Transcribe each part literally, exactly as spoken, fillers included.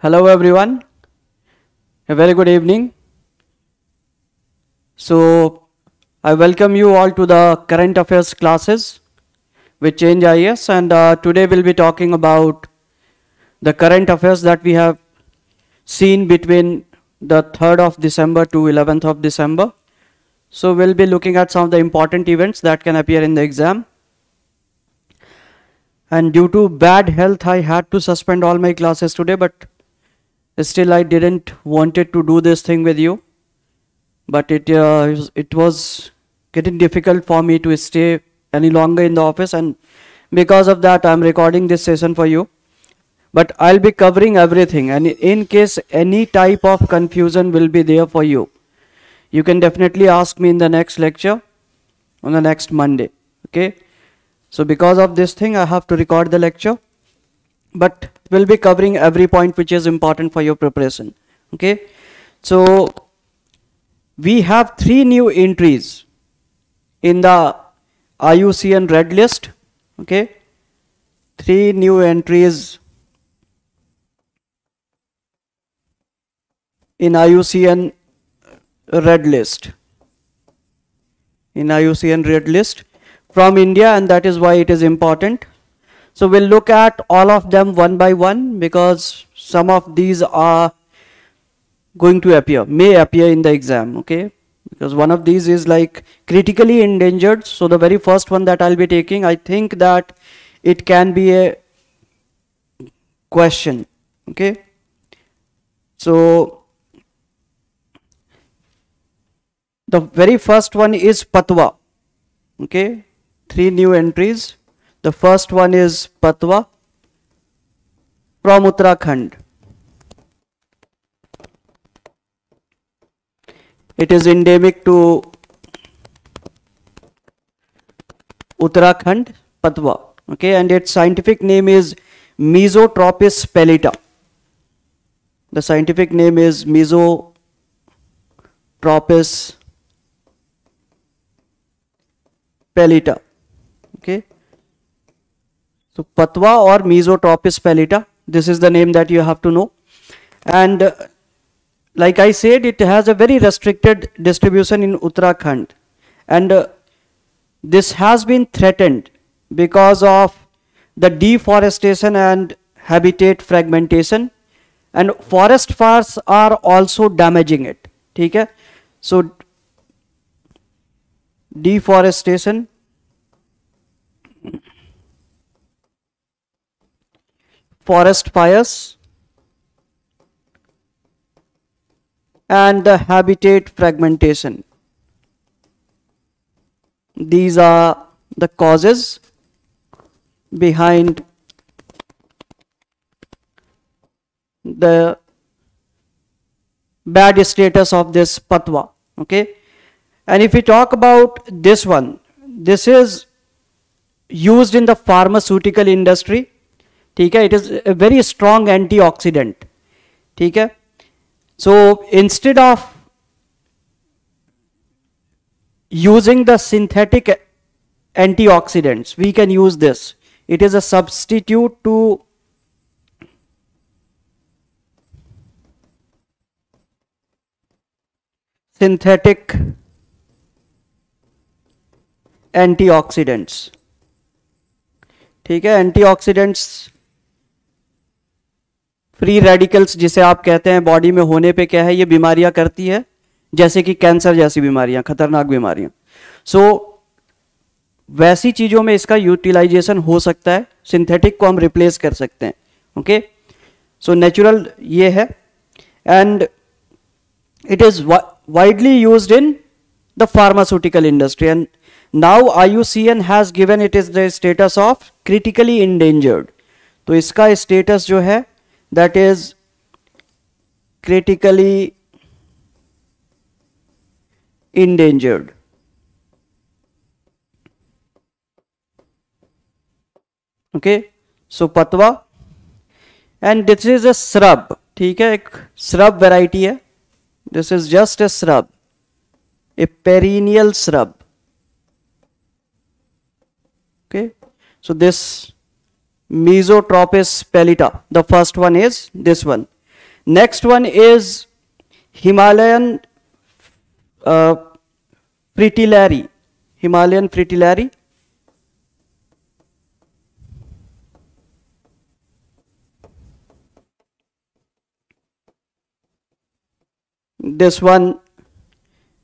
Hello everyone, a very good evening. So I welcome you all to the current affairs classes with ChangeIAS, and uh, today we'll be talking about the current affairs that we have seen between the third of December to eleventh of December. So we'll be looking at some of the important events that can appear in the exam. And due to bad health, I had to suspend all my classes today, but still I didn't wanted to do this thing with you, but it, uh, it was getting difficult for me to stay any longer in the office, and because of that I'm recording this session for you. But I'll be covering everything, and in case any type of confusion will be there for you, you can definitely ask me in the next lecture on the next Monday, okay? So because of this thing I have to record the lecture, but we'll be covering every point which is important for your preparation, okay? So we have three new entries in the I U C N red list, okay? Three new entries in I U C N red list, in I U C N red list from India, and that is why it is important. So we'll look at all of them one by one, because some of these are going to appear, may appear in the exam, okay? Because one of these is like critically endangered. So the very first one that I'll be taking, I think that it can be a question, okay? So the very first one is Patwa, okay? Three new entries. The first one is Patwa from Uttarakhand. It is endemic to Uttarakhand, Patwa, okay? And its scientific name is Mesotropis pellita. The scientific name is Mesotropis pellita, okay? So Patwa or Mesotropis pellita, this is the name that you have to know. And uh, like I said, it has a very restricted distribution in Uttarakhand, and uh, this has been threatened because of the deforestation and habitat fragmentation, and forest fires are also damaging it, okay? So deforestation, forest fires, and the habitat fragmentation. These are the causes behind the bad status of this Patwa, okay? And if we talk about this one, this is used in the pharmaceutical industry. It is a very strong antioxidant. So instead of using the synthetic antioxidants, we can use this. It is a substitute to synthetic antioxidants. Antioxidants, free radicals जिसे आप कहते हैं, body में होने पे क्या है, ये बीमारियां करती है, जैसे कि कैंसर जैसी बीमारियां, खतरनाक बीमारियां. सो so, वैसी चीज़ों में इसका यूटिलाइजेशन हो सकता है. सिंथेटिक को हम रिप्लेस कर सकते हैं, ओके? सो नेचुरल ये है, and it is widely used in the pharmaceutical industry, and now I U C N has given it is the status of critically endangered. तो इसका स्टेटस जो है, that is critically endangered. Okay, so Patwa, and this is a shrub. ठीक है, एक shrub variety है. This is just a shrub, a perennial shrub. Okay, so this Mesotropis pellita, the first one is this one. Next one is Himalayan uh, fritillary. Himalayan fritillary. This one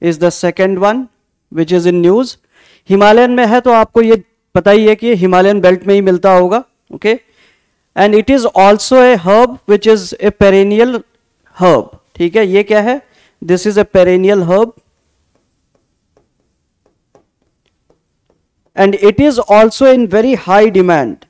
is the second one which is in news. Himalayan mein hai to aapko ye pata hi hai ki Himalayan belt mein hi milta hoga. Okay. And it is also a herb which is a perennial herb. ठीक है, ये क्या है? This is a perennial herb. And it is also in very high demand.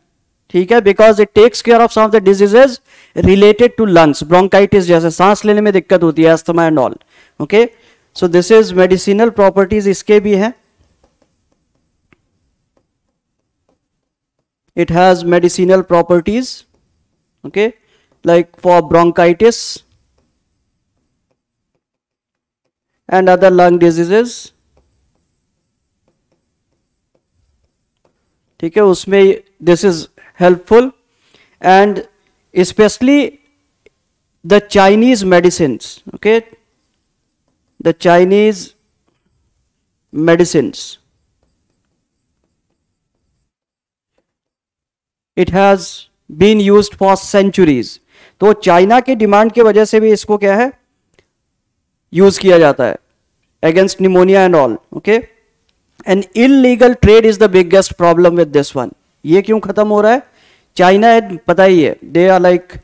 ठीक है, because it takes care of some of the diseases related to lungs, bronchitis जैसे सांस लेने में दिक्कत होती है, asthma and all. Okay, so this is medicinal properties इसके भी हैं. It has medicinal properties, okay, like for bronchitis and other lung diseases. ठीक है, उसमें this is helpful, and especially the Chinese medicines, okay, the Chinese medicines. It has been used for centuries. तो China के demand के वजह से भी इसको क्या है, यूज किया जाता है against pneumonia and all. Okay, an illegal trade is the biggest problem with this one. ये क्यों खत्म हो रहा है? चाइना पता ही है, they are like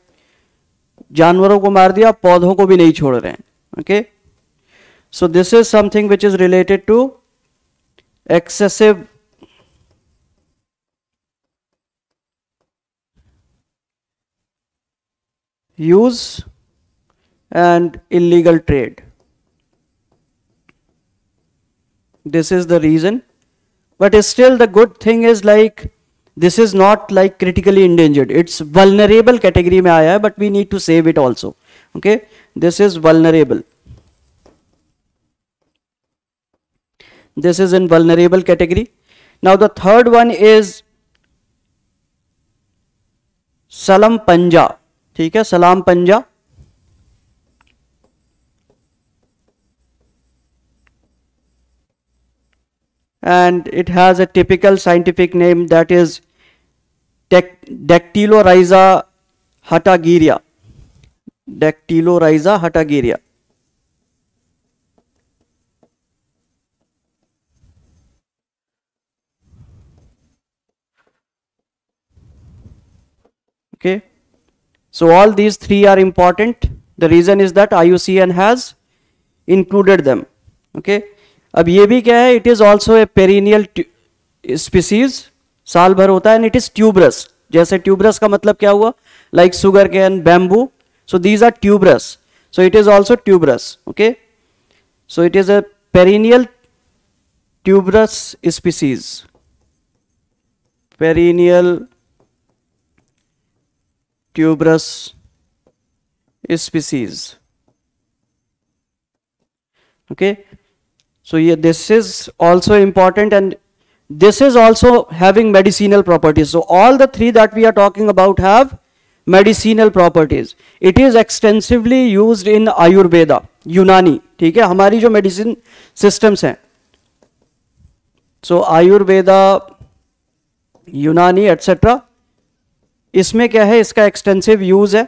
जानवरों को मार दिया, पौधों को भी नहीं छोड़ रहे हैं. Okay, so this is something which is related to excessive use and illegal trade. This is the reason, but still the good thing is like this is not like critically endangered. It's vulnerable category mein aaya hai, but we need to save it also. Okay, this is vulnerable. This is in vulnerable category. Now the third one is Salam Panja. ठीक है, सलाम पंजा. And it has a typical scientific name that is Dactylorhiza hatagirea. Dactylorhiza hatagirea. Okay. So all these three are important. The reason is that I U C N has included them. Okay. अब ये भी क्या है? It is also a perennial species. साल भर होता है, and it is tuberous. जैसे tuberous का मतलब क्या हुआ? Like sugarcane, bamboo. So these are tuberous. So it is also tuberous. Okay. So it is a perennial tuberous species. Perennial tuberous species. Okay, so yeah, this is also important, and this is also having medicinal properties. So all the three that we are talking about have medicinal properties. It is extensively used in Ayurveda, Yunani. ठीक है, हमारी जो medicine systems हैं, so Ayurveda, Yunani, et cetera. इसमें क्या है, इसका extensive use है.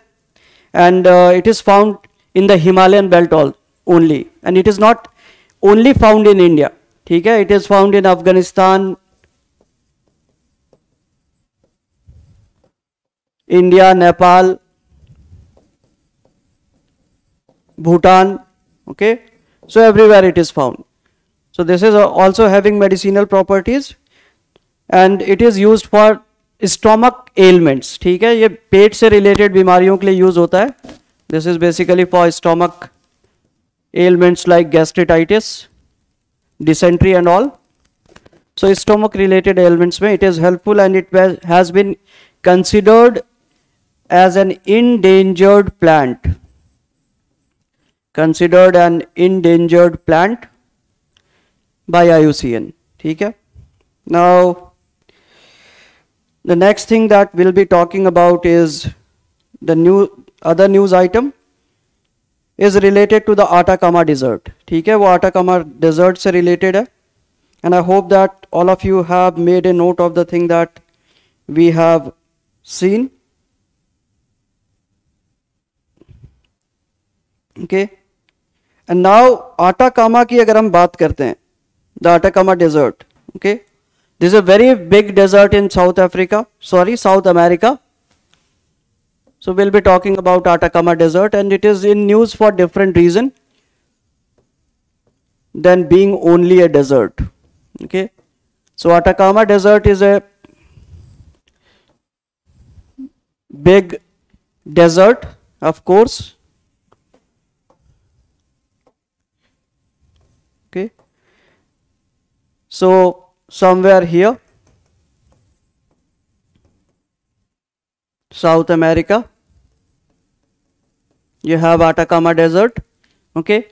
And it is found in the Himalayan belt all only, and it is not only found in India. ठीक है, it is found in Afghanistan, India, Nepal, Bhutan. Okay, so everywhere it is found. So this is also having medicinal properties, and it is used for stomach elements. ठीक है, ये पेट से related बीमारियों के लिए use होता है. This is basically for stomach elements like gastritis, dysentery and all. So stomach related elements में it is helpful, and it has been considered as an endangered plant. Considered an endangered plant by I U C N. ठीक है. Now the next thing that we'll be talking about is the new other news item, is related to the Atacama Desert. ठीक है, वो Atacama Desert से related है. And I hope that all of you have made a note of the thing that we have seen. Okay. And now Atacama की अगर हम बात करते हैं, the Atacama Desert. Okay. This is a very big desert in South Africa, sorry, South America. So we'll be talking about Atacama Desert, and it is in news for different reason than being only a desert. Okay. So Atacama Desert is a big desert, of course. Okay. So somewhere here, South America, you have Atacama Desert. Okay.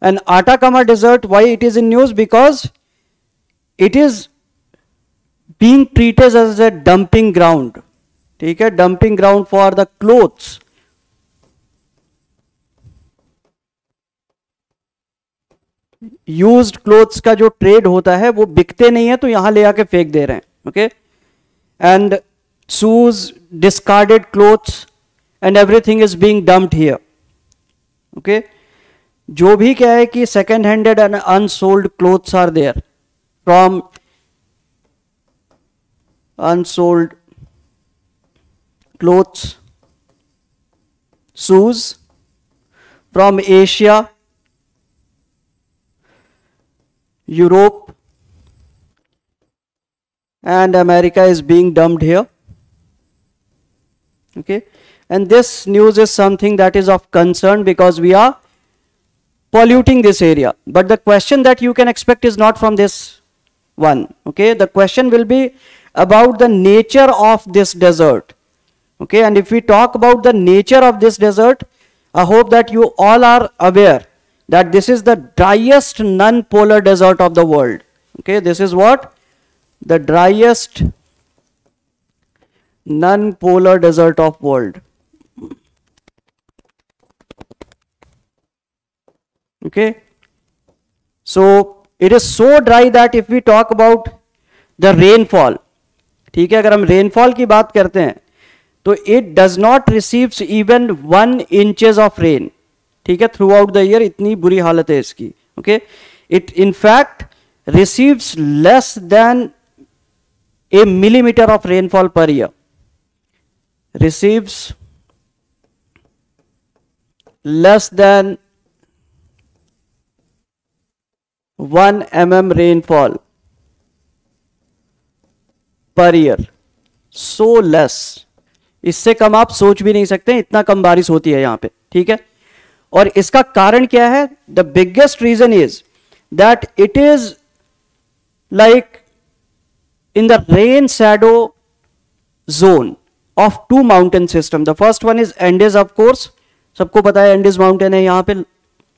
And Atacama Desert, why it is in news? Because it is being treated as a dumping ground. Take a dumping ground for the clothes. Used clothes का जो trade होता है वो बिकते नहीं है तो यहाँ ले आके फेंक दे रहे हैं. Okay. And shoes, discarded clothes and everything is being dumped here. Okay. जो भी क्या है कि second handed and unsold clothes are there from unsold clothes, shoes from Asia, Europe and America is being dumped here. Okay. And this news is something that is of concern because we are polluting this area. But the question that you can expect is not from this one. Okay. The question will be about the nature of this desert. Okay. And if we talk about the nature of this desert, I hope that you all are aware that this is the driest non-polar desert of the world. Okay. This is what? The driest non-polar desert of world. Okay. So it is so dry that if we talk about the rainfall, ठीक है, अगर हम rainfall की बात करते हैं तो it does not receives even one inches of rain. ठीक है, throughout the year इतनी बुरी हालत है इसकी. Okay. It in fact receives less than a millimeter of rainfall per year. Receives less than one millimeter rainfall per year. So less. इससे कम आप सोच भी नहीं सकते, इतना कम बारिश होती है यहाँ पे. ठीक है, और इसका कारण क्या है? The biggest reason is that it is like in the rain shadow zone of two mountain system. The first one is Andes, of course. सबको पता है Andes mountain है यहाँ पे.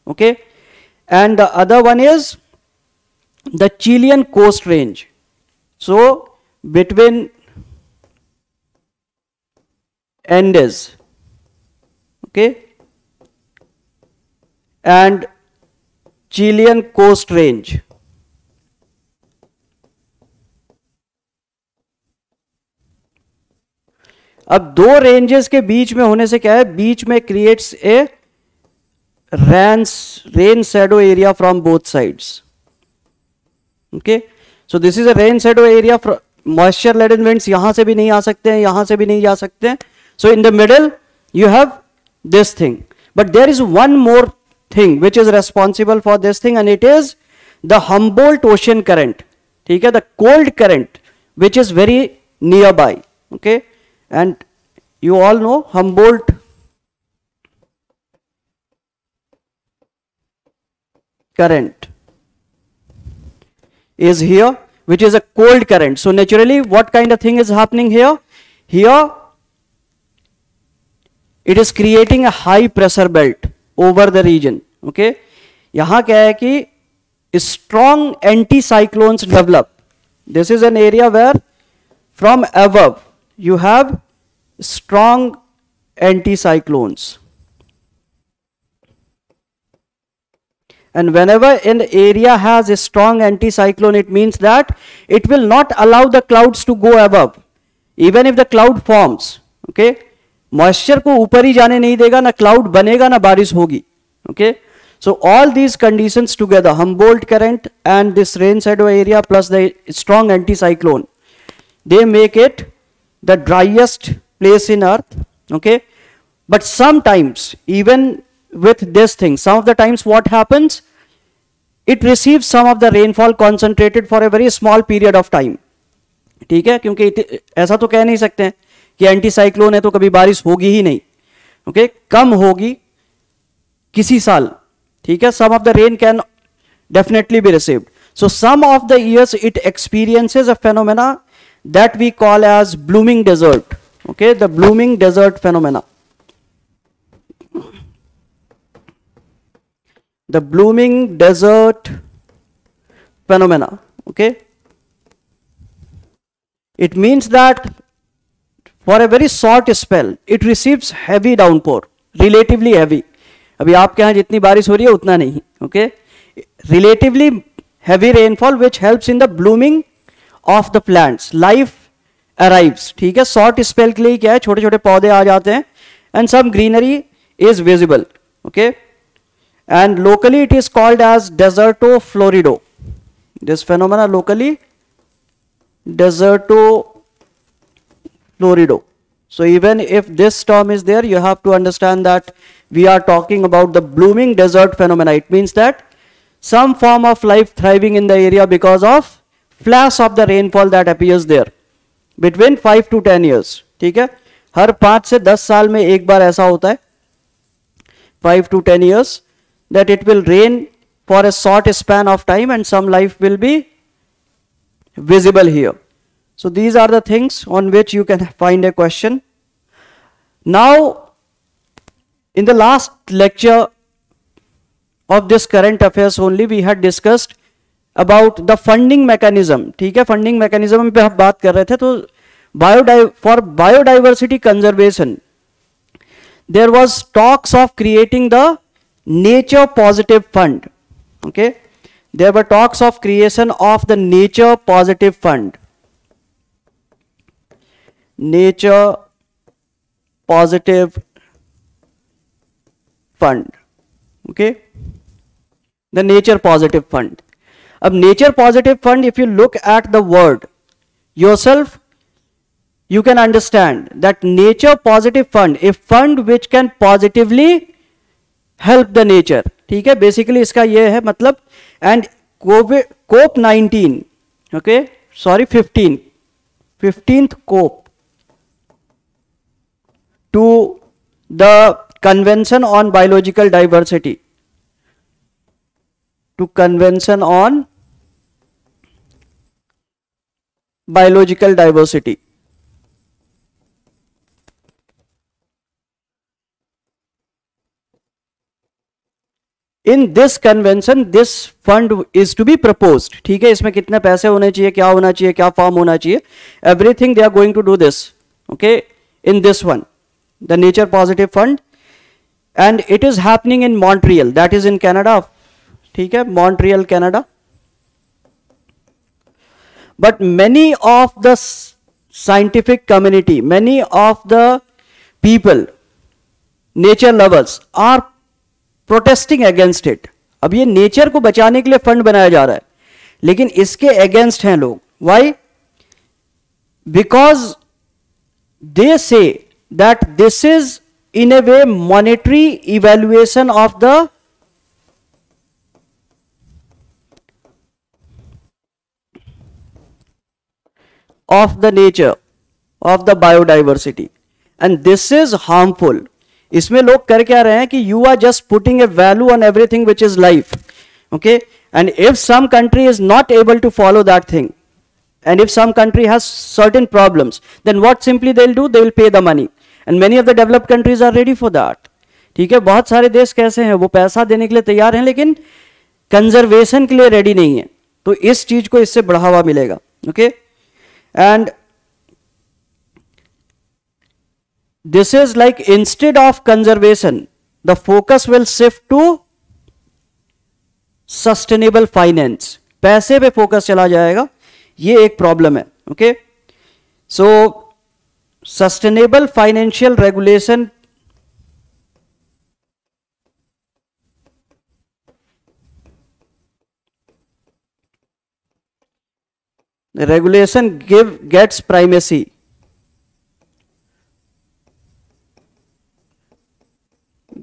Okay. And the other one is the Chilean coast range. So between Andes, okay, and Chilean coast range, अब दो ranges के बीच में होने से क्या है, बीच में creates a Rains, rain shadow area from both sides. Okay, so this is a rain shadow area. For moisture laden winds यहाँ से भी नहीं आ सकते हैं, यहाँ से भी नहीं जा सकते हैं. So in the middle you have this thing. But there is one more thing which is responsible for this thing, and it is the Humboldt ocean current. ठीक है, the cold current which is very nearby. Okay, and you all know Humboldt current is here, which is a cold current. So naturally what kind of thing is happening here? Here it is creating a high pressure belt over the region. Okay. यहाँ क्या है कि strong anticyclones develop. This is an area where from above you have strong anticyclones. And whenever an area has a strong anticyclone, it means that it will not allow the clouds to go above. Even if the cloud forms, okay, moisture ko upar hi jaane nahi dega, na cloud banega, na barish hogi, okay. So all these conditions together, Humboldt current and this rain shadow area plus the strong anticyclone, they make it the driest place in earth, okay. But sometimes, even with this thing, some of the times what happens, it receives some of the rainfall concentrated for a very small period of time. ठीक है, क्योंकि ऐसा तो कह नहीं सकते हैं कि एंटीसाइक्लोन है तो कभी बारिश होगी ही नहीं, ओके, कम होगी किसी साल, ठीक है. Some of the rain can definitely be received. So some of the years it experiences a phenomena that we call as blooming desert, okay, the blooming desert phenomena. The blooming desert phenomena, okay. It means that for a very short spell, it receives heavy downpour, relatively heavy. अभी आपके यहाँ जितनी बारिश हो रही है उतना नहीं, okay. Relatively heavy rainfall which helps in the blooming of the plants. Life arrives, ठीक है. Short spell के लिए क्या है? छोटे-छोटे पौधे आ जाते हैं, and some greenery is visible, okay. And locally it is called as deserto florido. This phenomena locally deserto florido. So even if this term is there, you have to understand that we are talking about the blooming desert phenomena. It means that some form of life thriving in the area because of flash of the rainfall that appears there between five to ten years. ठीक है, हर पाँच से दस साल में एक बार ऐसा होता है, five to ten years. That it will rain for a short span of time and some life will be visible here. So these are the things on which you can find a question. Now, in the last lecture of this current affairs only, we had discussed about the funding mechanism. ठीक है, funding mechanism पे हम बात कर रहे थे, तो biodiversity for biodiversity conservation, there was talks of creating the Nature Positive Fund, okay. There were talks of creation of the Nature Positive Fund. Nature Positive Fund, okay. The Nature Positive Fund. Ab Nature Positive Fund, if you look at the word yourself, you can understand that Nature Positive Fund, a fund which can positively help the nature, ठीक है. Basically इसका ये है मतलब. And COP nineteen, okay, sorry, fifteen, fifteenth COP to the Convention on Biological Diversity, to Convention on Biological Diversity. In this convention, this fund is to be proposed. ठीक है, इसमें कितने पैसे होने चाहिए, क्या होना चाहिए, क्या फॉर्म होना चाहिए, everything they are going to do this, okay, in this one, the Nature Positive Fund, and it is happening in Montreal, that is in Canada, ठीक है, Montreal, Canada. But many of the scientific community, many of the people, nature lovers are protesting against it. अब ये nature को बचाने के लिए fund बनाया जा रहा है, लेकिन इसके against हैं लोग. Why? Because they say that this is in a way monetary evaluation of the of the nature of the biodiversity, and this is harmful. इसमें लोग कर क्या रहे हैं कि you are just putting a value on everything which is life, okay. And if some country is not able to follow that thing, and if some country has certain problems, then what simply they'll do, they will pay the money, and many of the developed countries are ready for that. ठीक है, बहुत सारे देश कैसे हैं, वो पैसा देने के लिए तैयार हैं लेकिन कंजर्वेशन के लिए रेडी नहीं है, तो इस चीज को इससे बढ़ावा मिलेगा, okay. And this is like instead of conservation, the focus will shift to sustainable finance, पैसे पे फोकस चला जाएगा, ये एक प्रॉब्लम है. Okay, so sustainable financial regulation regulation give gets primacy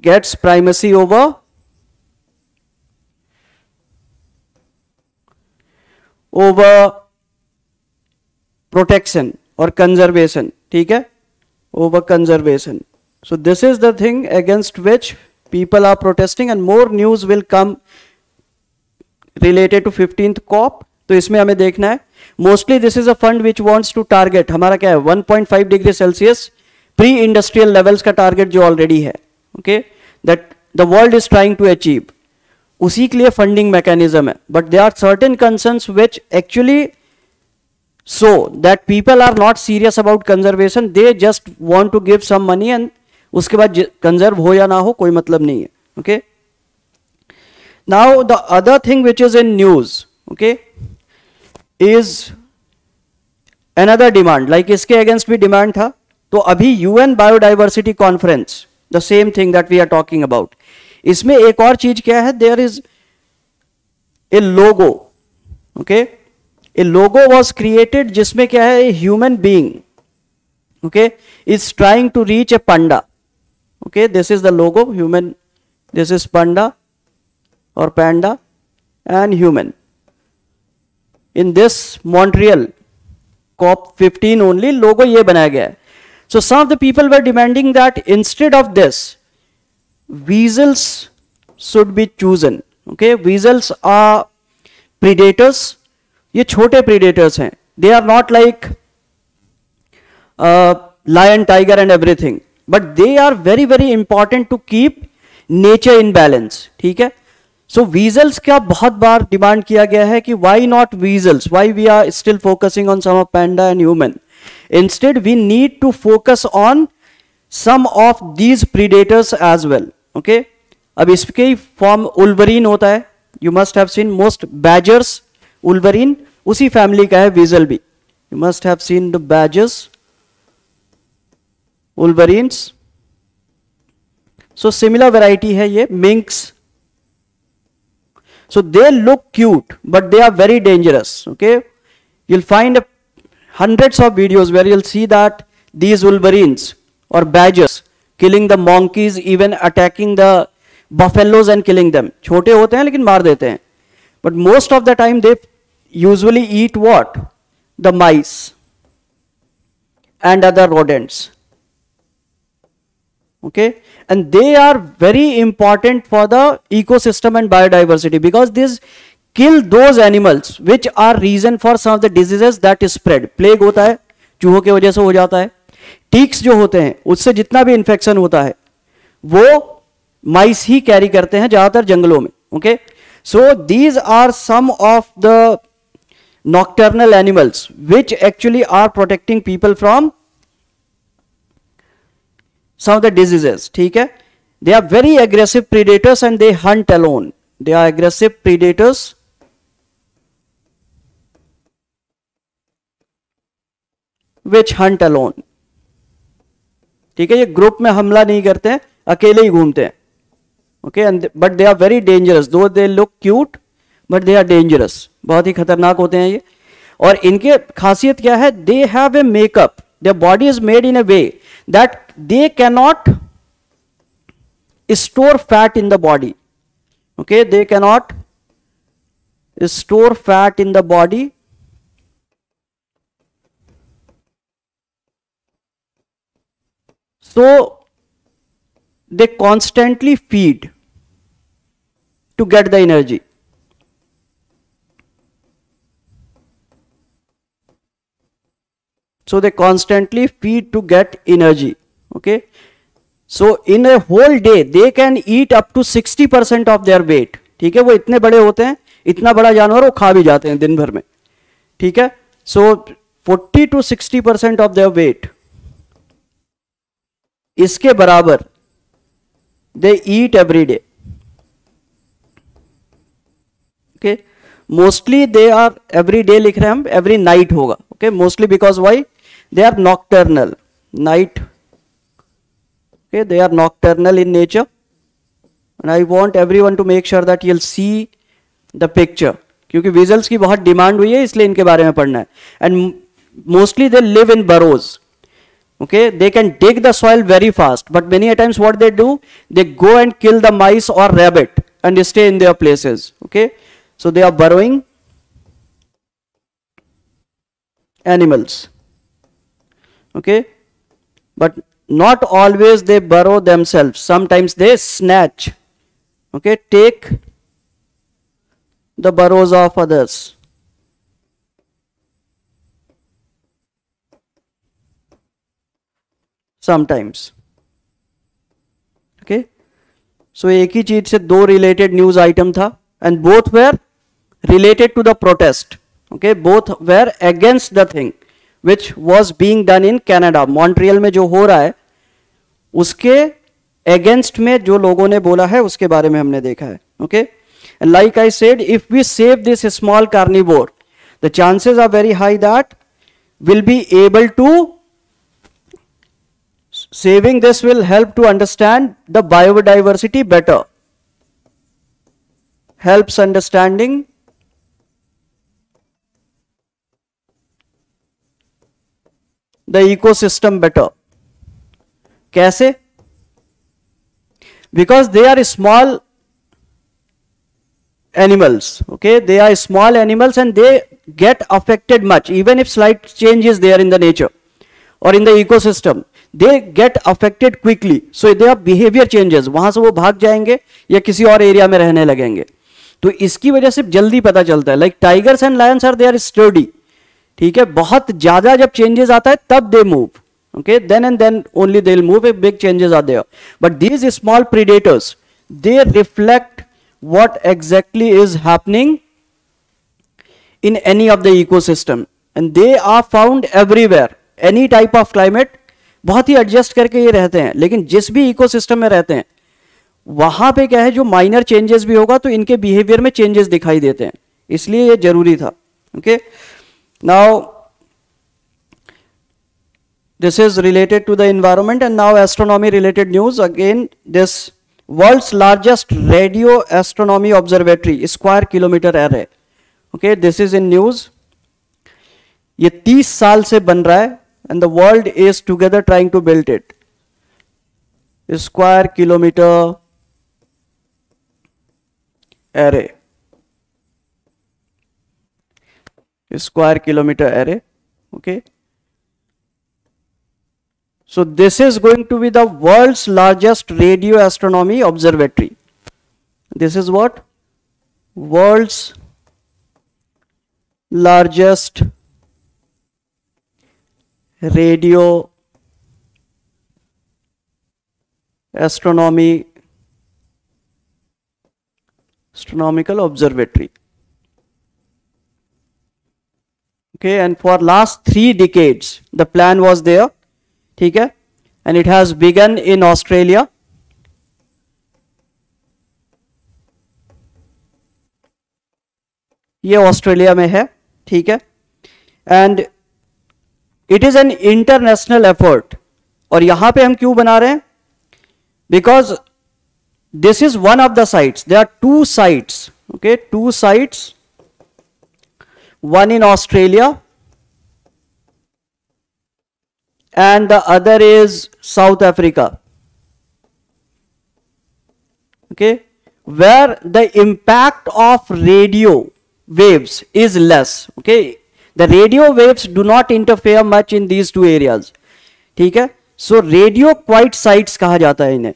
gets primacy over over protection or conservation. ठीक है, over conservation. So this is the thing against which people are protesting, and more news will come related to fifteenth COP. तो इसमें हमें देखना है. Mostly this is a fund which wants to target, हमारा क्या है, one point five degree Celsius pre industrial levels का target जो already है, okay, that the world is trying to achieve. उसी के लिए funding mechanism है. But there are certain concerns which actually show that people are not serious about conservation, they just want to give some money and उसके बाद conserve हो या ना हो कोई मतलब नहीं है. Okay, now the other thing which is in news, okay, is another demand, like इसके against भी demand था. तो अभी U N Biodiversity Conference, the same thing that we are talking about, इसमें एक और चीज क्या है, there is a logo, okay, a logo was created जिसमें क्या है, a human being, okay, is trying to reach a panda. Okay, this is the logo, human, this is panda or panda and human. In this Montreal COP fifteen only logo ये बनाया गया है. So some of the people were demanding that instead of this, weasels should be chosen. Okay, weasels are predators. ये छोटे predators हैं. They are not like uh, lion, tiger and everything. But they are very very important to keep nature in balance. ठीक है. सो weasels का बहुत बार demand किया गया है कि why not weasels, why we are still focusing on some of panda and human, instead we need to focus on some of these predators as well. Okay, अब इसके ही फॉर्म उल्वरीन होता है, you must have seen most badgers, wolverine उसी family का है, weasel भी, you must have seen the badgers, wolverines. So similar variety है ये, मिंक्स. So they look cute, but they are very dangerous. Okay, you'll find hundreds of videos where you'll see that these wolverines or badgers killing the monkeys, even attacking the buffaloes and killing them. छोटे होते हैं लेकिन मार देते हैं. But most of the time they usually eat what? The mice and other rodents. Okay, and they are very important for the ecosystem and biodiversity because these kill those animals which are reason for some of the diseases that is spread. Plague होता है, चूहों के वजह से हो जाता है. टीक्स जो होते हैं उससे जितना भी इन्फेक्शन होता है वो माइस ही कैरी करते हैं ज्यादातर जंगलों में. Okay, so these are some of the nocturnal animals which actually are protecting people from some of the diseases. ठीक है, they are very aggressive predators and they hunt alone. They are aggressive predators which hunt alone. ठीक है, ये group में हमला नहीं करते हैं, अकेले ही घूमते हैं. Okay, and but they are very dangerous. Though they look cute, but they are dangerous. बहुत ही खतरनाक होते हैं ये. और इनके खासियत क्या है? They have a makeup. Their body is made in a way that they cannot store fat in the body. Okay, they cannot store fat in the body. So they constantly feed to get the energy. So they constantly feed to get energy. Okay, so in a whole day they can eat up to sixty percent of their weight. ठीक है, वो इतने बड़े होते हैं, इतना बड़ा जानवर वो खा भी जाते हैं दिन भर में. ठीक है, so forty to sixty percent of their weight, इसके बराबर they eat every day. okay. Mostly they are every day लिख रहे हैं हम, every night होगा, okay. Mostly because why? They are nocturnal, night, okay. They are nocturnal in nature, and I want everyone to make sure that you'll see the picture, क्योंकि visuals की बहुत demand हुई है, इसलिए इनके बारे में पढ़ना है. And mostly they live in burrows. Okay, they can dig the soil very fast, but many a times what they do, they go and kill the mice or rabbit and stay in their places. Okay, so they are burrowing animals. Okay, but not always they burrow themselves. Sometimes they snatch, okay, take the burrows of others. Sometimes, okay. So एक ही चीज से दो related news item था, and both were related to the protest, okay. Both were against the thing which was being done in Canada. Montreal में जो हो रहा है उसके against में जो लोगों ने बोला है उसके बारे में हमने देखा है, okay. And like I said, if we save this small carnivore, the chances are very high that we'll be able to. Saving this will help to understand the biodiversity better, helps understanding the ecosystem better. Kaise? Because they are small animals, okay, they are small animals and they get affected much, even if slight change is there in the nature or in the ecosystem. They get affected quickly, so their behavior changes. वहां से वो भाग जाएंगे या किसी और area में रहने लगेंगे, तो इसकी वजह से जल्दी पता चलता है. Like tigers and lions are they are sturdy, ठीक है. बहुत ज्यादा जब चेंजेस आता है तब they move, okay. Then and then only they will move if big changes are there. But these small predators they reflect what exactly is happening in any of the ecosystem, and they are found everywhere. Any type of climate बहुत ही adjust करके ये रहते हैं, लेकिन जिस भी ecosystem में रहते हैं वहां पे क्या है, जो माइनर चेंजेस भी होगा तो इनके बिहेवियर में चेंजेस दिखाई देते हैं, इसलिए ये जरूरी था, okay. Now this is related to the environment and now astronomy related news again. This world's largest radio astronomy observatory square kilometre array, okay, this is in news. ये तीस साल से बन रहा है and the world is together trying to build it. Square kilometer array. Square kilometer array. Okay. So this is going to be the world's largest radio astronomy observatory. This is what? World's largest radio astronomy astronomical observatory, okay. And for last three decades the plan was there, theek hai, and it has begun in Australia, ye Australia mein hai, theek hai. And it is an international effort. और यहां पे हम क्यों बना रहे हैं? Because this is one of the sites. There are two sites, okay, two sites, one in Australia and the other is South Africa, okay, where the impact of radio waves is less, okay. The radio waves do not interfere much in these two areas, ठीक है. So radio quiet sites कहा जाता है इन्हें.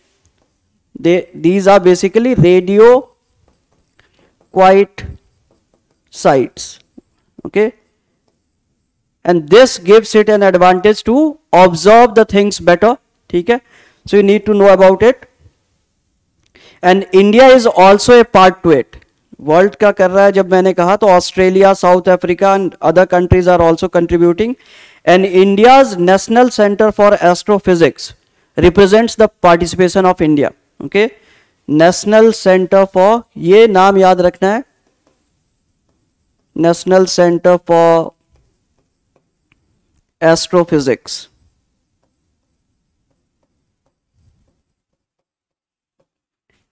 They these are basically radio quiet sites, okay. And this gives it an advantage to observe the things better, ठीक है. So you need to know about it. And India is also a part to it. World का कर रहा है जब मैंने कहा तो Australia, South Africa and other countries are also contributing. And India's national centre for astrophysics represents the participation of India, okay. National centre for, ये नाम याद रखना है, National Centre for Astrophysics.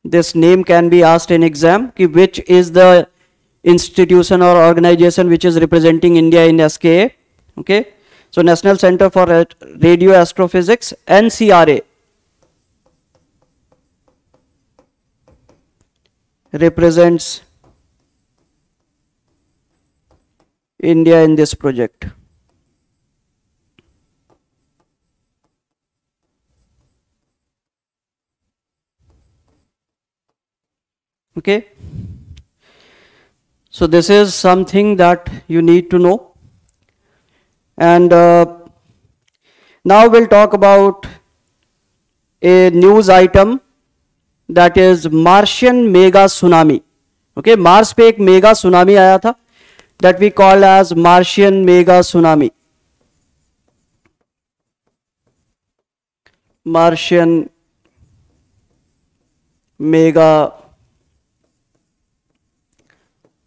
This name can be asked in exam, ki which is the institution or organization which is representing India in S K A. Okay, so National Centre for Radio Astrophysics, N C R A, represents India in this project. Okay, so this is something that you need to know. And uh, now we'll talk about a news item, that is Martian mega tsunami. Okay, Mars pe ek mega tsunami aaya tha, that we call as Martian mega tsunami. Martian mega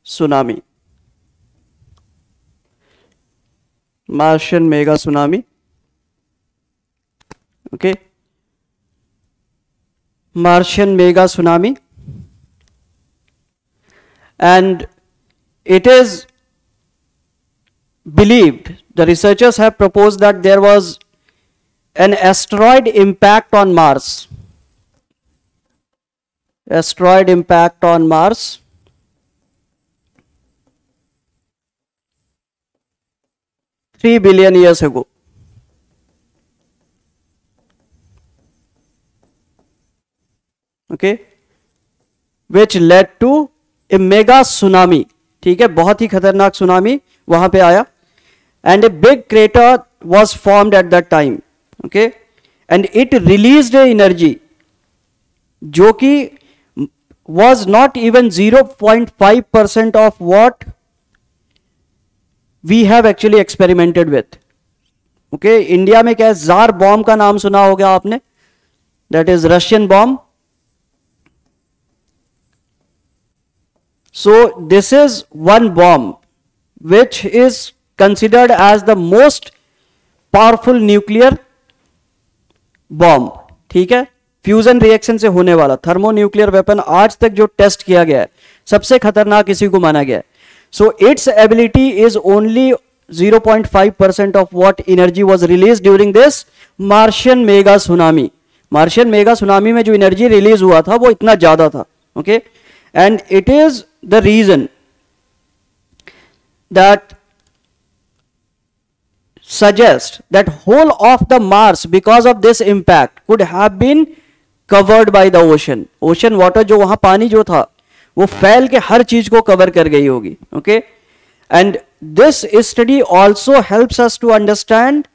tsunami. Martian mega tsunami. Okay. Martian mega tsunami. And it is believed, the researchers have proposed that there was an asteroid impact on Mars. Asteroid impact on Mars. three billion years ago. Okay, which led to a mega tsunami. ठीक है, बहुत ही खतरनाक tsunami वहाँ पे आया. And a big crater was formed at that time. Okay, and it released a energy जो कि was not even zero point five percent of what we have actually experimented with. Okay, India में क्या है, Tsar Bomb का नाम सुना होगा आपने, that is Russian bomb. So this is one bomb which is considered as the most powerful nuclear bomb. ठीक है, फ्यूजन रिएक्शन से होने वाला थर्मो न्यूक्लियर वेपन आज तक जो टेस्ट किया गया है सबसे खतरनाक इसी को माना गया है. So its ability is only zero point five percent of what energy was released during this Martian mega tsunami. Martian mega tsunami में जो energy release हुआ था वो इतना ज़्यादा था. Okay, and it is the reason that suggests that whole of the Mars, because of this impact, could have been covered by the ocean. Ocean water जो वहाँ पानी जो था वो फैल के हर चीज को कवर कर गई होगी. Okay, and this study also helps us to understand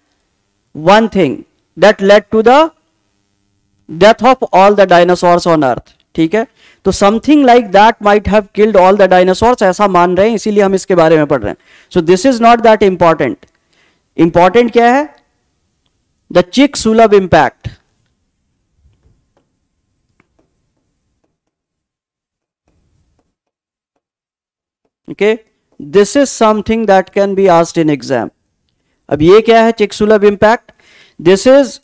one thing that led to the death of all the dinosaurs on earth. ठीक है, तो something like that might have killed all the dinosaurs, ऐसा मान रहे हैं, इसीलिए हम इसके बारे में पढ़ रहे हैं. So this is not that important. Important क्या है, the Chicxulub impact. Okay, this is something that can be asked in exam. अब ये क्या है, Chicxulub impact. This is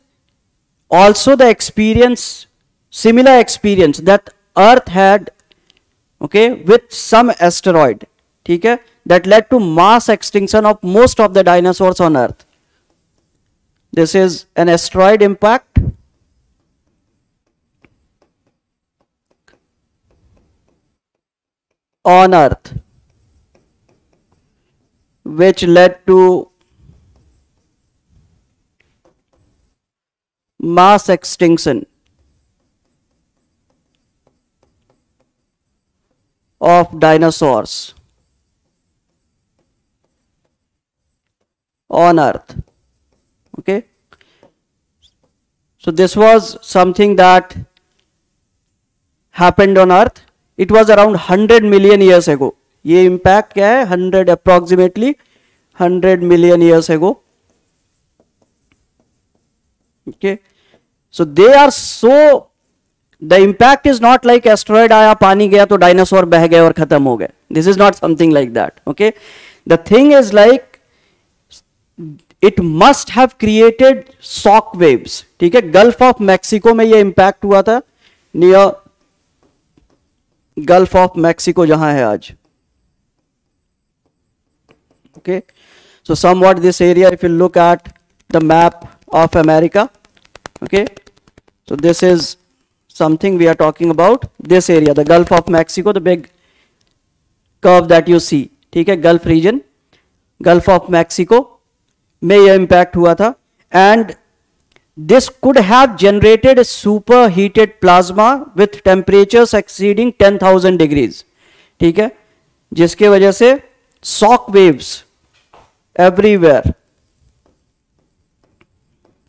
also the experience, similar experience that Earth had, okay, with some asteroid. ठीक है, that led to mass extinction of most of the dinosaurs on Earth. This is an asteroid impact. On Earth. Which led to mass extinction of dinosaurs on Earth. Okay, so this was something that happened on Earth. It was around one hundred million years ago. ये impact क्या है, hundred approximately hundred million years ago. Okay, so they are so The impact is not like asteroid aaya, pani gaya, to dinosaur beh gaye aur khatam ho gaye. This is not something like that, okay? The thing is like, it must have created shock waves. ठीक है, Gulf of Mexico में ये impact हुआ था, near Gulf of Mexico जहाँ है आज, okay? So somewhat this area, if you look at the map of America, okay? So this is something we are talking about, this area, the Gulf of Mexico, the big curve that you see, ठीक है, Gulf region, Gulf of Mexico में ये impact हुआ था, and this could have generated a superheated plasma with temperatures exceeding ten thousand degrees, ठीक है, जिसके वजह से shock waves everywhere,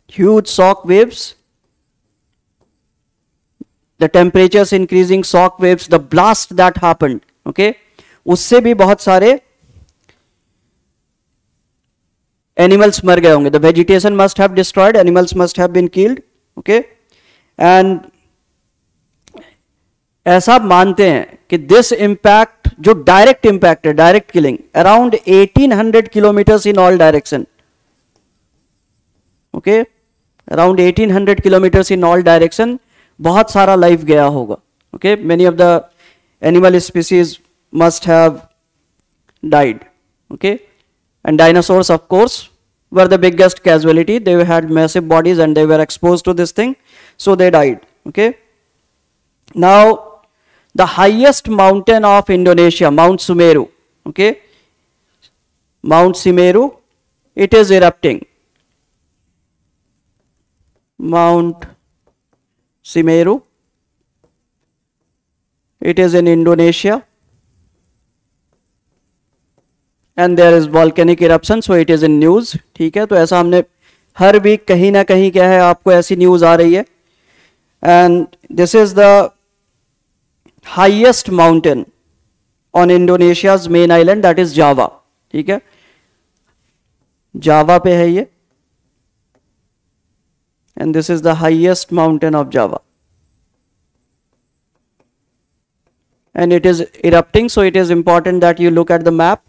huge shock waves, the temperatures increasing, shock waves, the blast that happened, okay, उससे भी बहुत सारे animals मर गए होंगे. The vegetation must have destroyed, animals must have been killed, okay? And ऐसा मानते हैं कि this impact जो direct impact है, direct killing, around eighteen hundred kilometers in all direction, okay? Around eighteen hundred kilometers in all direction, बहुत सारा life गया होगा, okay? Many of the animal species must have died, okay? And dinosaurs, of course, were the biggest casualty. They had massive bodies and they were exposed to this thing, so they died, okay? Now, the highest mountain of Indonesia, Mount Semeru, okay? Mount Semeru, it is erupting. Mount Semeru, it is in Indonesia. And there is volcanic eruption, so it is in news, ठीक है, तो ऐसा हमने हर week कहीं ना कहीं क्या है, आपको ऐसी न्यूज़ आ रही है, and this is the highest mountain on Indonesia's main island, that is Java, ठीक है, जावा पे है ये, and this is the highest mountain of Java, and it is erupting, so it is important that you look at the map.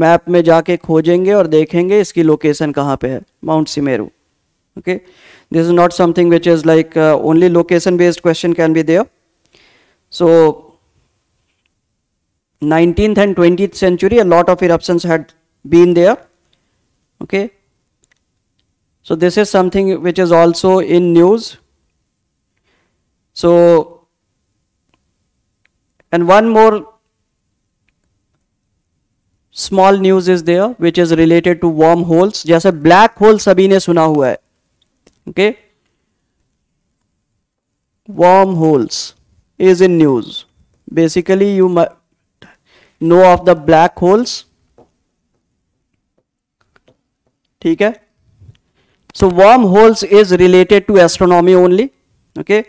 Map में जाके खोजेंगे और देखेंगे इसकी लोकेशन कहाँ पे है, Mount Semeru, okay? This is not something which is like only location based question can be there. So nineteenth and twentieth century a lot of eruptions had been there, okay? So this is something which is also in news. So and one more small news is there which is related to wormholes. जैसे black hole सभी ने सुना हुआ है, okay? Wormholes is in news. Basically, you know of the black holes. ठीक है? So wormholes is related to astronomy only, okay?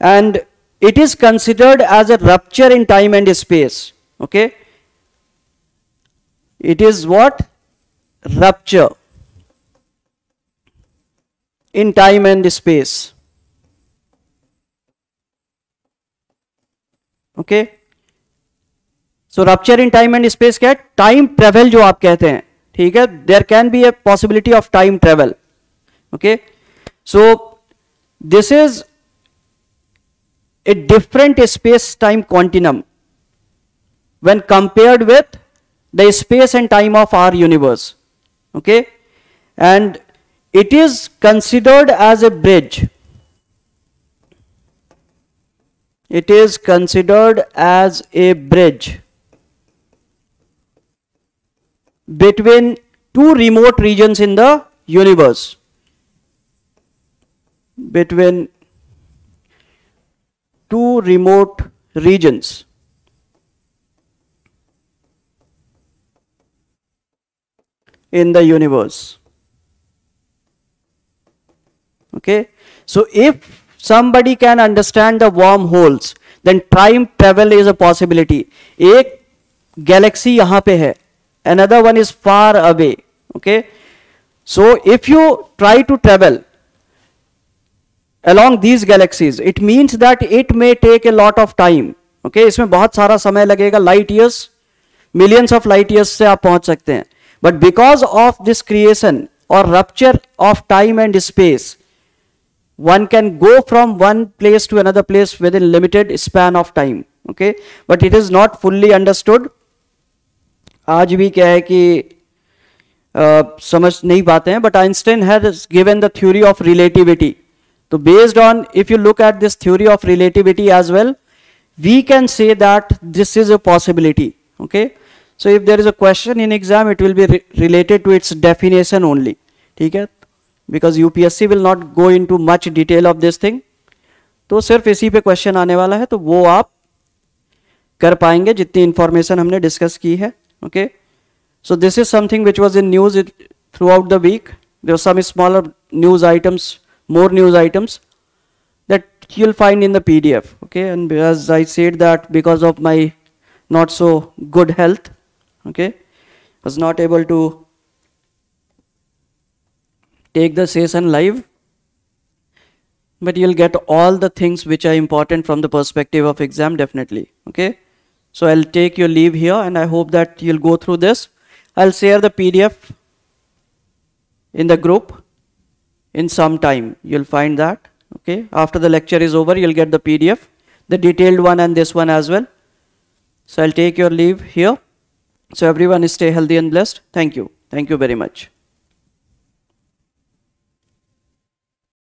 And it is considered as a rupture in time and space, okay? It is what? Rupture in time and space, okay? So rupture in time and space क्या है? Time travel जो आप कहते हैं, ठीक है? There can be a possibility of time travel, okay? So this is a different space-time continuum when compared with the space and time of our universe, okay? And it is considered as a bridge. It is considered as a bridge between two remote regions in the universe. Between two remote regions. In the universe, okay? So if somebody can understand the wormholes, then time travel is a possibility. एक galaxy यहाँ पे है, another one is far away, okay? So if you try to travel along these galaxies. It means that it may take a lot of time. Okay, इसमें बहुत सारा समय लगेगा, light years, millions of light years से आप पहुंच सकते हैं. But because of this creation or rupture of time and space, one can go from one place to another place within limited span of time. Okay, but it is not fully understood. आज भी क्या है कि Uh, समझ नहीं पाते हैं, but Einstein has given the theory of relativity. So based on, if you look at this theory of relativity as well, we can say that this is a possibility. Okay. So if there is a question in exam, it will be re related to its definition only. ठीक है? Because U P S C will not go into much detail of this thing. तो सिर्फ इसी पे question आने वाला है, तो वो आप कर पाएंगे जितनी information हमने discuss की है. Okay. So this is something which was in news it, throughout the week. There were some smaller news items, more news items that you'll find in the P D F. Okay, and as I said that because of my not so good health, okay, was not able to take the session live. But you'll get all the things which are important from the perspective of exam definitely. Okay, so I'll take your leave here, and I hope that you'll go through this. I'll share the P D F in the group in some time. You'll find that, okay? After the lecture is over, you'll get the P D F, the detailed one and this one as well. So I'll take your leave here. So everyone stay healthy and blessed. Thank you. Thank you very much.